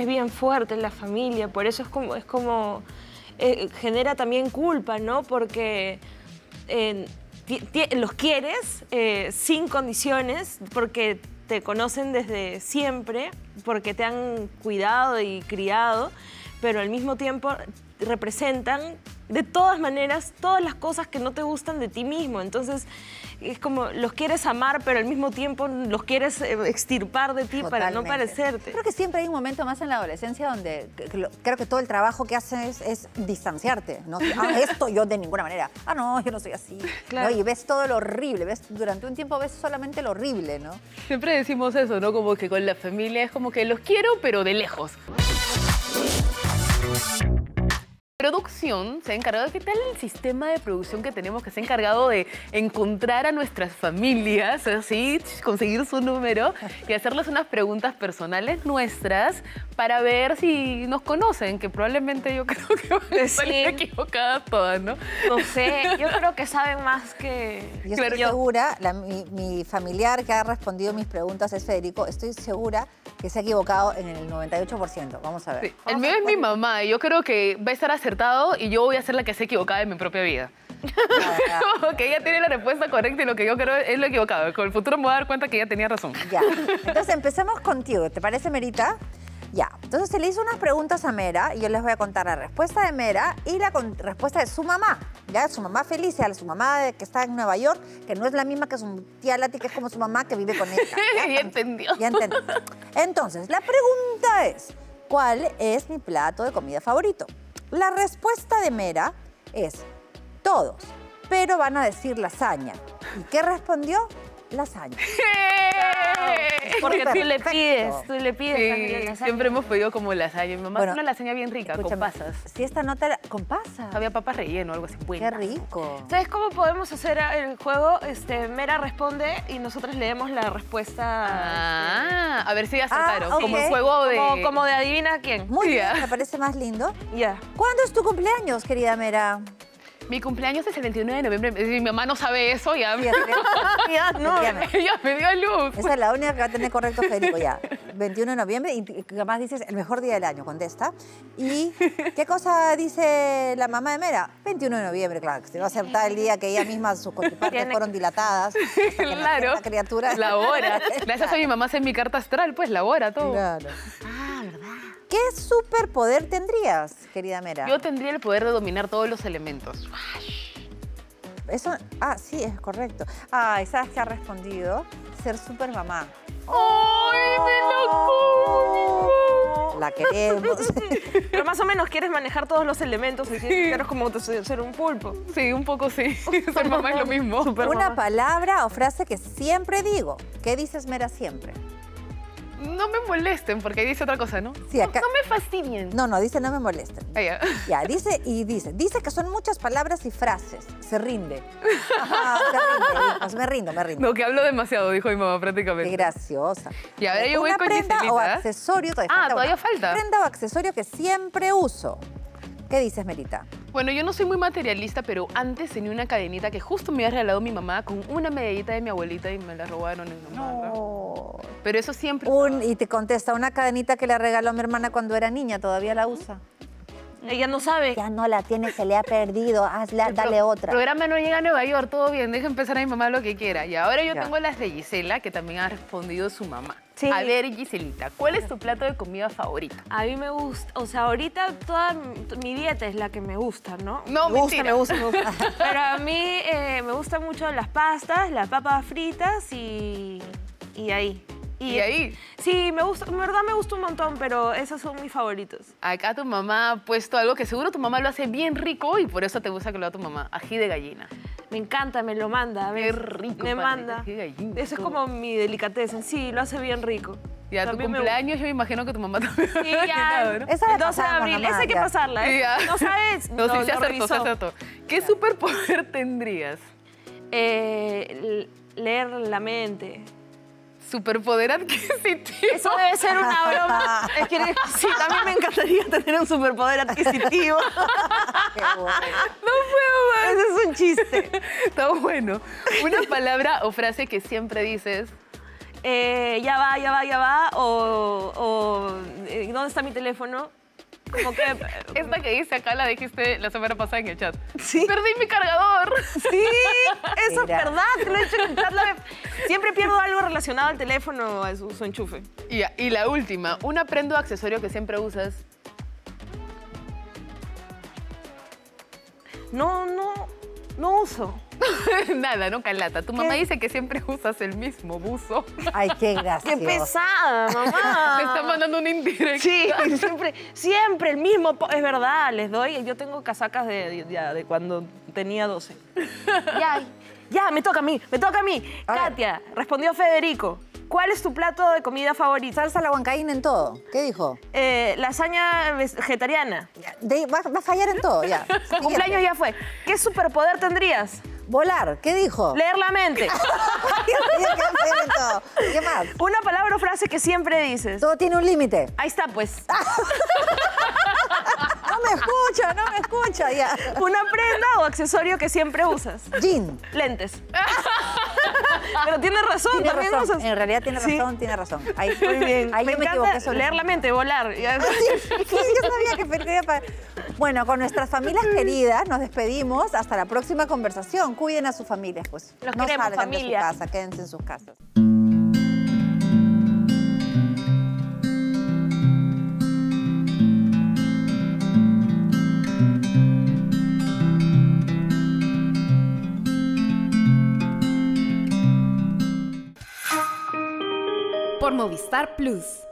es bien fuerte en la familia, por eso es como genera también culpa, ¿no? Porque los quieres sin condiciones, porque te conocen desde siempre, porque te han cuidado y criado, pero al mismo tiempo representan de todas maneras todas las cosas que no te gustan de ti mismo. Entonces es como los quieres amar, pero al mismo tiempo los quieres extirpar de ti. Totalmente. Para no parecerte. Creo que siempre hay un momento más en la adolescencia donde creo que todo el trabajo que haces es distanciarte, ¿no? Esto yo de ninguna manera. Ah, no, yo no soy así. Claro. ¿No? Y ves todo lo horrible, durante un tiempo ves solamente lo horrible, ¿no? Siempre decimos eso, ¿no? Como que con la familia es como que los quiero, pero de lejos. Producción se ha encargado, ¿qué tal el sistema de producción que tenemos? Que se ha encargado de encontrar a nuestras familias, así, conseguir su número y hacerles unas preguntas personales nuestras para ver si nos conocen, que probablemente yo creo que van a salir equivocadas todas, ¿no? No sé, yo creo que saben más que... Yo estoy segura, mi familiar que ha respondido mis preguntas es Federico, estoy segura que se ha equivocado en el 98%, vamos a ver. Sí. El mío es mi mamá, yo creo que va a estar así y yo voy a ser la que se equivocada en mi propia vida. Que ella tiene la respuesta correcta y lo que yo creo es lo equivocado. Con el futuro me voy a dar cuenta que ella tenía razón. Ya. Entonces empecemos contigo. ¿Te parece, Merita? Ya. Entonces se le hizo unas preguntas a Mera y yo les voy a contar la respuesta de Mera y la respuesta de su mamá. Ya, su mamá Felicia, su mamá que está en Nueva York, que no es la misma que su tía Lati, que es como su mamá que vive con ella. Ya entendió. Ya entendió. Entonces, la pregunta es, ¿cuál es mi plato de comida favorito? La respuesta de Mera es todos, pero van a decir lasaña. ¿Y qué respondió? Lasaña. Porque tú le pides también lasaña. Siempre hemos pedido como lasaña. Mi mamá hace una lasaña bien rica, con pasas. Si esta nota con pasas. Había papas relleno, algo así. Buena. Qué rico. ¿Sabes cómo podemos hacer el juego? Mera responde y nosotros leemos la respuesta. Ah, a ver si acertaron. Okay. Como el juego de... Como de adivina a quién. Muy bien, me parece más lindo. Ya. Yeah. ¿Cuándo es tu cumpleaños, querida Mera? Mi cumpleaños es el 29 de noviembre. Mi mamá no sabe eso, ya. Sí, no, ella me dio luz. Esa es la única que va a tener correcto, Federico, ya. 21 de noviembre, y además dices el mejor día del año, contesta. ¿Y qué cosa dice la mamá de Mera? 21 de noviembre, claro, que se va a acertar el día que ella misma, sus cotipartes fueron dilatadas. Claro. La criatura. La hora. Gracias a mi mamá, en mi carta astral, pues la hora, todo. Claro. Ah, verdad. ¿Qué superpoder tendrías, querida Mera? Yo tendría el poder de dominar todos los elementos. Eso, sí, es correcto. Ay, ¿sabes qué ha respondido? Ser super mamá. ¡Ay, me lo como! La queremos. Pero más o menos quieres manejar todos los elementos y quieres como ser un pulpo. Sí, un poco sí. Ser mamá es lo mismo. Una palabra o frase que siempre digo. ¿Qué dices, Mera, siempre? No me molesten, porque dice otra cosa, ¿no? Sí, acá... no me fastidien. No, dice no me molesten. Yeah. Ya, dice que son muchas palabras y frases. Se rinde. Ajá, se rinde. Pues me rindo. No, que hablo demasiado, dijo mi mamá prácticamente. Qué graciosa. Y a ver, yo voy con Giselita. Prenda o accesorio. Todavía falta. Prenda o accesorio que siempre uso. ¿Qué dices, Merita? Bueno, yo no soy muy materialista, pero antes tenía una cadenita que justo me había regalado mi mamá con una medallita de mi abuelita y me la robaron en mi mamá. No. Pero eso siempre... y te contesta, una cadenita que le regaló a mi hermana cuando era niña, todavía la usa. Ella no sabe. Ya no la tiene, se le ha perdido, dale otra. El programa no llega a Nueva York, todo bien, deja empezar a mi mamá lo que quiera. Y ahora yo tengo las de Gisela, que también ha respondido su mamá. Sí. A ver, Giselita, ¿cuál es tu plato de comida favorito? A mí me gusta, o sea, ahorita toda mi dieta es la que me gusta, ¿no? No, me gusta. Pero a mí me gustan mucho las pastas, las papas fritas y ahí. ¿Y ahí? Sí, me gusta, en verdad me gusta un montón, pero esos son mis favoritos. Acá tu mamá ha puesto algo que seguro tu mamá lo hace bien rico y por eso te gusta que lo haga tu mamá, ají de gallina. Me encanta, me lo manda. Qué rico, me manda. Ají de gallina. Eso es como mi delicatessen, sí, lo hace bien rico. Y a tu cumpleaños yo me imagino que tu mamá también. Sí, ya. ¿No? Esa es 12 de abril, esa hay que pasarla, ¿eh? No sabes, no, se acertó, se acertó. ¿Qué superpoder tendrías? Leer la mente. Superpoder adquisitivo. Eso debe ser una broma. Es que sí, también me encantaría tener un superpoder adquisitivo. Qué bueno. No puedo más. Ese es un chiste. Está bueno. Una palabra o frase que siempre dices ya va, o ¿dónde está mi teléfono? Como que... Esta que dice acá la dijiste la semana pasada en el chat. Sí. Perdí mi cargador. Sí, eso es verdad. Te lo he dicho en el chat. Siempre pierdo algo relacionado al teléfono, a su enchufe. Y la última, un aprendo accesorio que siempre usas. No uso. Nada, no calata. Tu mamá dice que siempre usas el mismo buzo. Ay, qué gracioso. Qué pesada, mamá. Te está mandando una indirecta. Sí, siempre el mismo. Es verdad, les doy. Yo tengo casacas de cuando tenía 12. Ya, me toca a mí. Katia, respondió Federico. ¿Cuál es tu plato de comida favorita? Salsa la huancaína en todo. ¿Qué dijo? Lasaña vegetariana. Va a fallar en todo, ya. Cumpleaños ya fue. ¿Qué superpoder tendrías? Volar. ¿Qué dijo? Leer la mente. ¿Qué más? Una palabra o frase que siempre dices. Todo tiene un límite. Ahí está, pues. No me escucha, ya. Una prenda o accesorio que siempre usas. Jean. Lentes. Pero tiene razón, también usas. En realidad tiene razón. Ahí, muy bien. Ahí me equivoqué sobre leer la mente, volar. Sí, yo sabía que perdía para... Bueno, con nuestras familias queridas nos despedimos. Hasta la próxima conversación. Cuiden a sus familias, pues. Los no queremos, salgan familia. De su casa, quédense en sus casas. Movistar Plus.